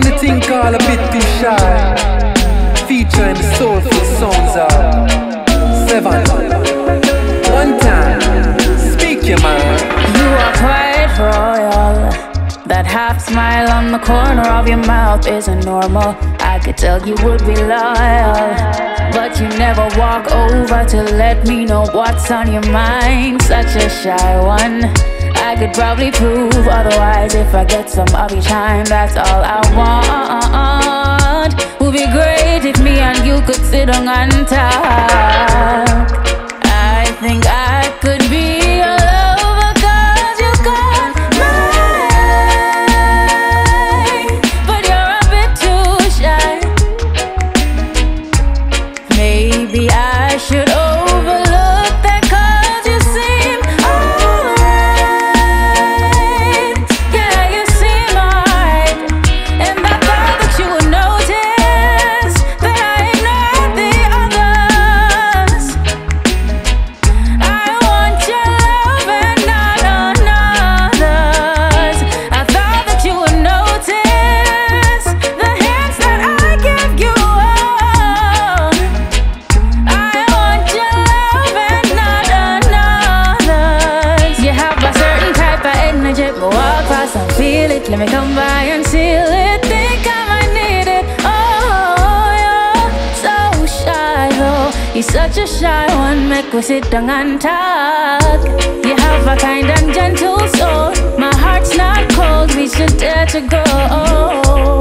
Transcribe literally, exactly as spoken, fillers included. from the thing called A Bit Too Shy, featuring the soulful sounds of Sevana. One time, speak your mind. You are quite royal. That half smile on the corner of your mouth isn't normal. I could tell you would be loyal, but you never walk over to let me know what's on your mind. Such a shy one, I could probably prove otherwise. If I get some of your time, that's all I want. Would be great if me and you could sit down and talk. I think I could be let me come by and seal it. Think I might need it. Oh, you're so shy, oh. You're such a shy one. Make we sit down and talk. You have a kind and gentle soul. My heart's not cold. We should dare to go.